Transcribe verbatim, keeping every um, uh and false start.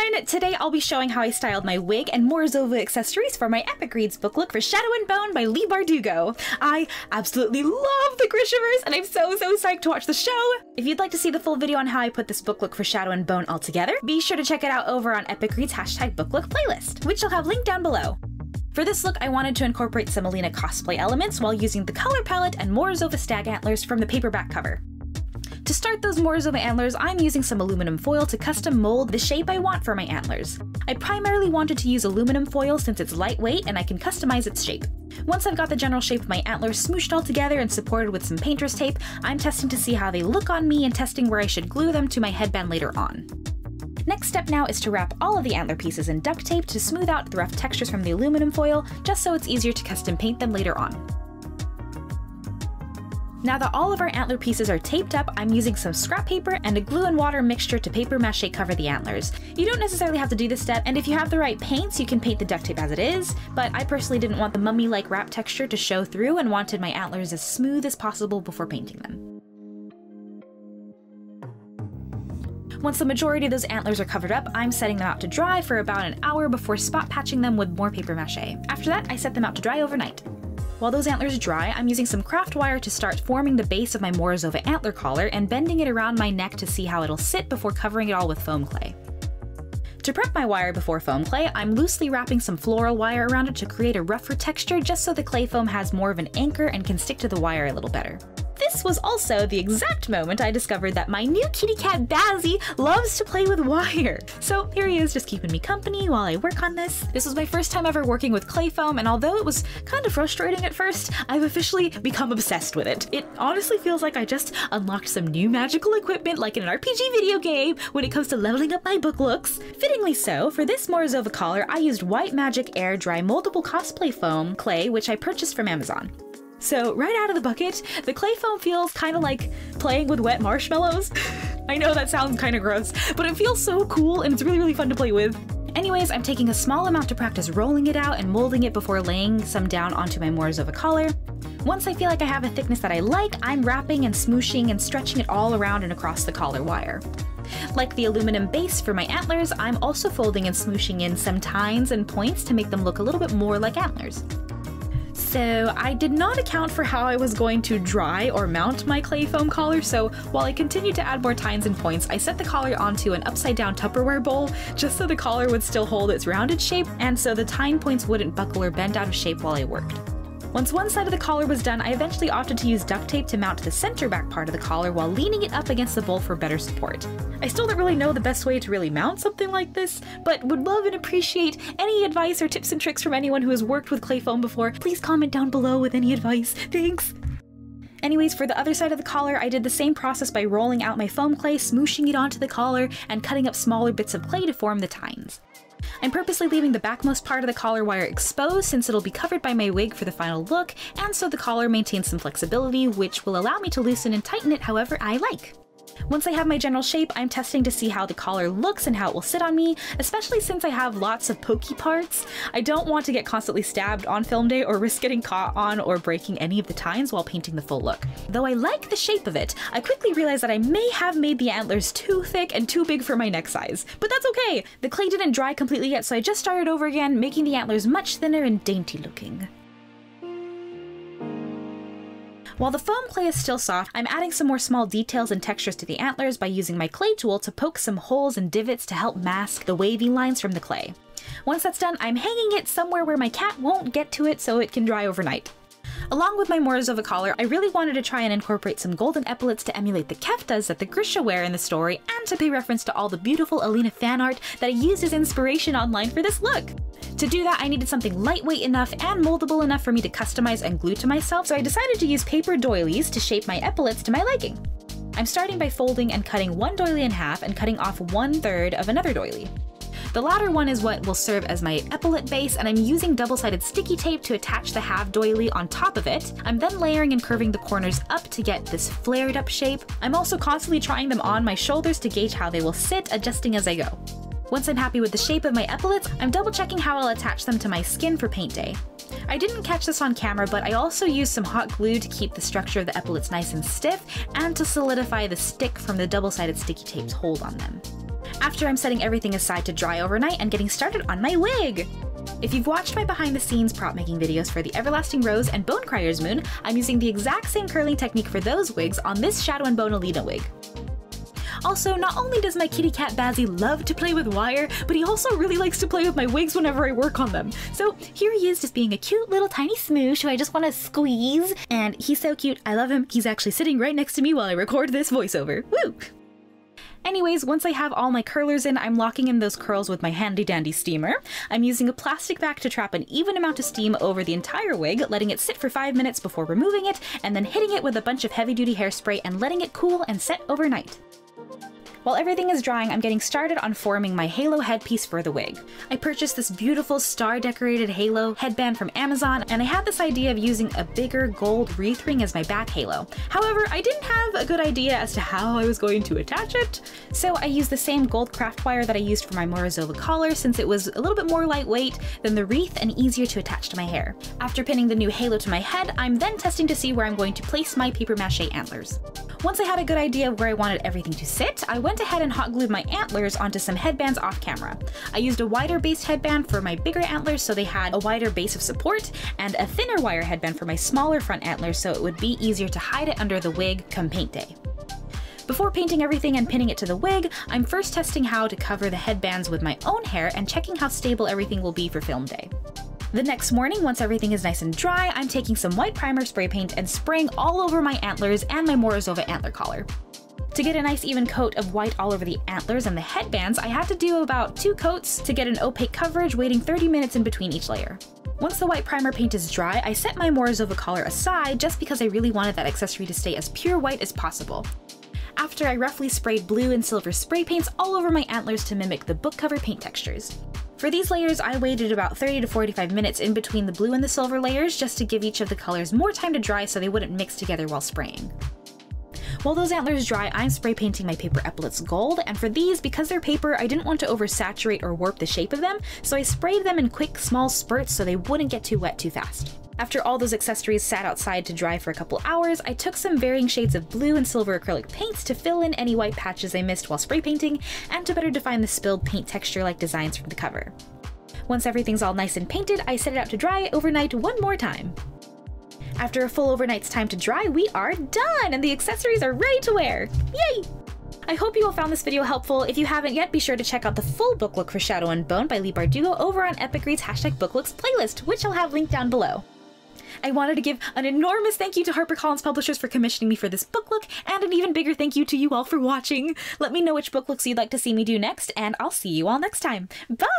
everyone! Today I'll be showing how I styled my wig and Morozova accessories for my Epic Reads book look for Shadow and Bone by Leigh Bardugo. I absolutely love the Grishaverse and I'm so so psyched to watch the show! If you'd like to see the full video on how I put this book look for Shadow and Bone all together, be sure to check it out over on Epic Reads hashtag book look playlist, which I'll have linked down below. For this look, I wanted to incorporate some Alina cosplay elements while using the color palette and Morozova stag antlers from the paperback cover. To start those Morozova antlers, I'm using some aluminum foil to custom mold the shape I want for my antlers. I primarily wanted to use aluminum foil since it's lightweight and I can customize its shape. Once I've got the general shape of my antlers smooshed all together and supported with some painter's tape, I'm testing to see how they look on me and testing where I should glue them to my headband later on. Next step now is to wrap all of the antler pieces in duct tape to smooth out the rough textures from the aluminum foil, just so it's easier to custom paint them later on. Now that all of our antler pieces are taped up, I'm using some scrap paper and a glue and water mixture to paper mache cover the antlers. You don't necessarily have to do this step, and if you have the right paints, you can paint the duct tape as it is, but I personally didn't want the mummy-like wrap texture to show through and wanted my antlers as smooth as possible before painting them. Once the majority of those antlers are covered up, I'm setting them out to dry for about an hour before spot patching them with more paper mache. After that, I set them out to dry overnight. While those antlers dry, I'm using some craft wire to start forming the base of my Morozova antler collar and bending it around my neck to see how it'll sit before covering it all with foam clay. To prep my wire before foam clay, I'm loosely wrapping some floral wire around it to create a rougher texture just so the clay foam has more of an anchor and can stick to the wire a little better. This was also the exact moment I discovered that my new kitty cat Bazzi loves to play with wire. So here he is just keeping me company while I work on this. This was my first time ever working with clay foam, and although it was kind of frustrating at first, I've officially become obsessed with it. It honestly feels like I just unlocked some new magical equipment like in an R P G video game when it comes to leveling up my book looks. Fittingly so, for this Morozova collar, I used White Magic Air Dry Moldable Cosplay Foam clay, which I purchased from Amazon. So right out of the bucket, the clay foam feels kind of like playing with wet marshmallows. I know that sounds kind of gross, but it feels so cool and it's really, really fun to play with. Anyways, I'm taking a small amount to practice rolling it out and molding it before laying some down onto my Morozova collar. Once I feel like I have a thickness that I like, I'm wrapping and smooshing and stretching it all around and across the collar wire. Like the aluminum base for my antlers, I'm also folding and smooshing in some tines and points to make them look a little bit more like antlers. So I did not account for how I was going to dry or mount my clay foam collar, so while I continued to add more tines and points, I set the collar onto an upside down Tupperware bowl just so the collar would still hold its rounded shape and so the tine points wouldn't buckle or bend out of shape while I worked. Once one side of the collar was done, I eventually opted to use duct tape to mount the center back part of the collar while leaning it up against the bowl for better support. I still don't really know the best way to really mount something like this, but would love and appreciate any advice or tips and tricks from anyone who has worked with clay foam before. Please comment down below with any advice. Thanks! Anyways, for the other side of the collar, I did the same process by rolling out my foam clay, smooshing it onto the collar, and cutting up smaller bits of clay to form the tines. I'm purposely leaving the backmost part of the collar wire exposed since it'll be covered by my wig for the final look, and so the collar maintains some flexibility, which will allow me to loosen and tighten it however I like. Once I have my general shape, I'm testing to see how the collar looks and how it will sit on me, especially since I have lots of pokey parts. I don't want to get constantly stabbed on film day or risk getting caught on or breaking any of the tines while painting the full look. Though I like the shape of it, I quickly realized that I may have made the antlers too thick and too big for my neck size. But that's okay! The clay didn't dry completely yet, so I just started over again, making the antlers much thinner and dainty looking. While the foam clay is still soft, I'm adding some more small details and textures to the antlers by using my clay tool to poke some holes and divots to help mask the wavy lines from the clay. Once that's done, I'm hanging it somewhere where my cat won't get to it so it can dry overnight. Along with my Morozova collar, I really wanted to try and incorporate some golden epaulets to emulate the keftas that the Grisha wear in the story and to pay reference to all the beautiful Alina fan art that I used as inspiration online for this look. To do that, I needed something lightweight enough and moldable enough for me to customize and glue to myself, so I decided to use paper doilies to shape my epaulets to my liking. I'm starting by folding and cutting one doily in half and cutting off one third of another doily. The latter one is what will serve as my epaulet base, and I'm using double-sided sticky tape to attach the half doily on top of it. I'm then layering and curving the corners up to get this flared up shape. I'm also constantly trying them on my shoulders to gauge how they will sit, adjusting as I go. Once I'm happy with the shape of my epaulets, I'm double checking how I'll attach them to my skin for paint day. I didn't catch this on camera, but I also used some hot glue to keep the structure of the epaulets nice and stiff and to solidify the stick from the double-sided sticky tape's hold on them. after I'm setting everything aside to dry overnight and getting started on my wig. If you've watched my behind the scenes prop making videos for the Everlasting Rose and Bone Crier's Moon, I'm using the exact same curling technique for those wigs on this Shadow and Bone Alina wig. Also, not only does my kitty cat Bazzi love to play with wire, but he also really likes to play with my wigs whenever I work on them. So here he is just being a cute little tiny smoosh who I just want to squeeze, and he's so cute, I love him. He's actually sitting right next to me while I record this voiceover. Woo! Anyways, once I have all my curlers in, I'm locking in those curls with my handy dandy steamer. I'm using a plastic bag to trap an even amount of steam over the entire wig, letting it sit for five minutes before removing it, and then hitting it with a bunch of heavy duty hairspray and letting it cool and set overnight. While everything is drying, I'm getting started on forming my halo headpiece for the wig. I purchased this beautiful star-decorated halo headband from Amazon, and I had this idea of using a bigger gold wreath ring as my back halo. However, I didn't have a good idea as to how I was going to attach it, so I used the same gold craft wire that I used for my Morozova collar since it was a little bit more lightweight than the wreath and easier to attach to my hair. After pinning the new halo to my head, I'm then testing to see where I'm going to place my papier-mâché antlers. Once I had a good idea of where I wanted everything to sit, I went I went ahead and hot glued my antlers onto some headbands off camera. I used a wider based headband for my bigger antlers so they had a wider base of support, and a thinner wire headband for my smaller front antlers so it would be easier to hide it under the wig come paint day. Before painting everything and pinning it to the wig, I'm first testing how to cover the headbands with my own hair and checking how stable everything will be for film day. The next morning, once everything is nice and dry, I'm taking some white primer spray paint and spraying all over my antlers and my Morozova antler collar. To get a nice even coat of white all over the antlers and the headbands, I had to do about two coats to get an opaque coverage, waiting thirty minutes in between each layer. Once the white primer paint is dry, I set my Morozova collar aside just because I really wanted that accessory to stay as pure white as possible. After, I roughly sprayed blue and silver spray paints all over my antlers to mimic the book cover paint textures. For these layers, I waited about thirty to forty-five minutes in between the blue and the silver layers just to give each of the colors more time to dry so they wouldn't mix together while spraying. While those antlers dry, I'm spray painting my paper epaulets gold, and for these, because they're paper, I didn't want to oversaturate or warp the shape of them, so I sprayed them in quick, small spurts so they wouldn't get too wet too fast. After all those accessories sat outside to dry for a couple hours, I took some varying shades of blue and silver acrylic paints to fill in any white patches I missed while spray painting, and to better define the spilled paint texture-like designs from the cover. Once everything's all nice and painted, I set it out to dry overnight one more time. After a full overnight's time to dry, we are done and the accessories are ready to wear. Yay! I hope you all found this video helpful. If you haven't yet, be sure to check out the full book look for Shadow and Bone by Leigh Bardugo over on Epic Reads hashtag booklooks playlist, which I'll have linked down below. I wanted to give an enormous thank you to HarperCollins Publishers for commissioning me for this book look, and an even bigger thank you to you all for watching. Let me know which book looks you'd like to see me do next, and I'll see you all next time. Bye!